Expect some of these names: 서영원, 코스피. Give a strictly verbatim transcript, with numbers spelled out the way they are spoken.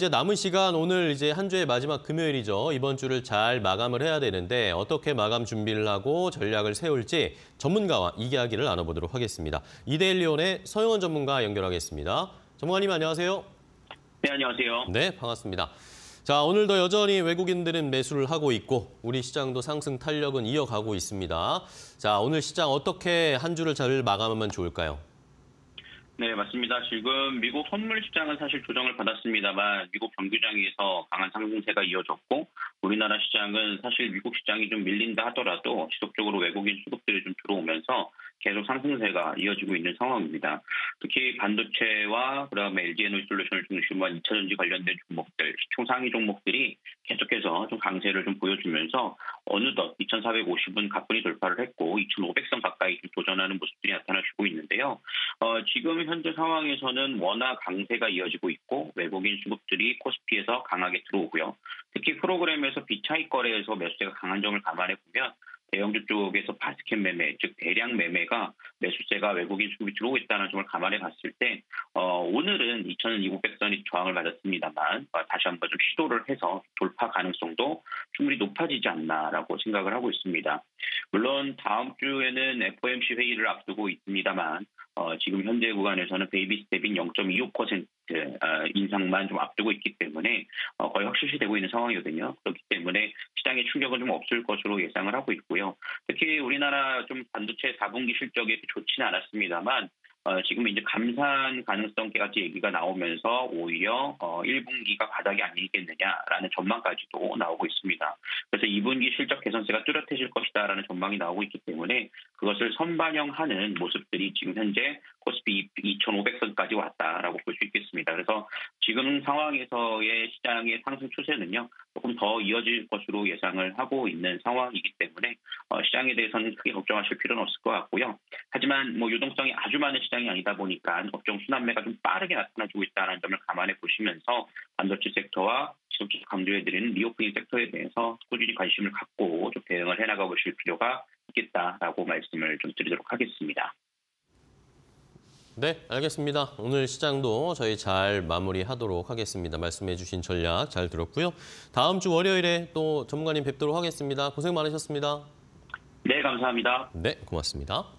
이제 남은 시간 오늘 이제 한 주의 마지막 금요일이죠. 이번 주를 잘 마감을 해야 되는데 어떻게 마감 준비를 하고 전략을 세울지 전문가와 이야기를 나눠보도록 하겠습니다. 이데일리온의 서영원 전문가 연결하겠습니다. 전문가님 안녕하세요. 네, 안녕하세요. 네, 반갑습니다. 자, 오늘도 여전히 외국인들은 매수를 하고 있고 우리 시장도 상승 탄력은 이어가고 있습니다. 자, 오늘 시장 어떻게 한 주를 잘 마감하면 좋을까요? 네, 맞습니다. 지금 미국 선물 시장은 사실 조정을 받았습니다만 미국 정규장에서 강한 상승세가 이어졌고 우리나라 시장은 사실 미국 시장이 좀 밀린다 하더라도 지속적으로 외국인 수급들이 좀 들어오면서 계속 상승세가 이어지고 있는 상황입니다. 특히 반도체와 그다음에 엘지 에너지솔루션을 중심으로 한 이차전지 관련된 종목들, 시총 상위 종목들이 계속해서 좀 강세를 좀 보여주면서 어느덧 이천사백오십 원 가뿐히 돌파를 했고 이천오백 선 가까이 도전하는 모습들이 나타나고 있는데요. 어, 지금 현재 상황에서는 워낙 강세가 이어지고 있고 외국인 수급들이 코스피에서 강하게 들어오고요. 특히 프로그램에서 비차익 거래에서 매수세가 강한 점을 감안해 보면 대형주 쪽에서 바스켓 매매, 즉 대량 매매가 매수세가 외국인 수급이 들어오고 있다는 점을 감안해 봤을 때 어, 오늘은 이천 이백 선이 저항을 맞았습니다만 다시 한번 좀 시도를 해서 돌파 가능성도 충분히 높아지지 않나라고 생각을 하고 있습니다. 물론 다음 주에는 에프 오 엠 씨 회의를 앞두고 있습니다만 어, 지금 현재 구간에서는 베이비 스텝인 영 점 이오 퍼센트 인상만 좀 앞두고 있기 때문에 어, 거의 확실시되고 있는 상황이거든요. 그렇기 때문에 시장의 충격은 좀 없을 것으로 예상을 하고 있고요. 특히 우리나라 좀 반도체 사 분기 실적이 좋지는 않았습니다만 어, 지금 이제 감산 가능성까지 얘기가 나오면서 오히려 어, 일 분기가 바닥이 아니겠느냐라는 전망까지도 나오고 있습니다. 그래서 이 분기 실적 개선세가 뚜렷해질 것이다라는 전망이 나오고 있기 때문에 그것을 선반영하는 모습들이 지금 현재 코스피 이천오백 선까지 왔다라고 볼 수 있겠습니다. 그래서 지금 상황에서의 시장의 상승 추세는요, 조금 더 이어질 것으로 예상을 하고 있는 상황이기 때문에 어, 시장에 대해서는 크게 걱정하실 필요는 없을 것 같고요. 하지만 뭐 유동성이 아주 많은 시장이 아니다 보니까 업종 순환매가 좀 빠르게 나타나주고 있다는 점을 감안해 보시면서 반도체 섹터와 지속적으로 강조해드리는 리오프닝 섹터에 대해서 꾸준히 관심을 갖고 좀 대응을 해나가 보실 필요가 있겠다라고 말씀을 좀 드리도록 하겠습니다. 네, 알겠습니다. 오늘 시장도 저희 잘 마무리하도록 하겠습니다. 말씀해주신 전략 잘 들었고요. 다음 주 월요일에 또 전문가님 뵙도록 하겠습니다. 고생 많으셨습니다. 네, 감사합니다. 네, 고맙습니다.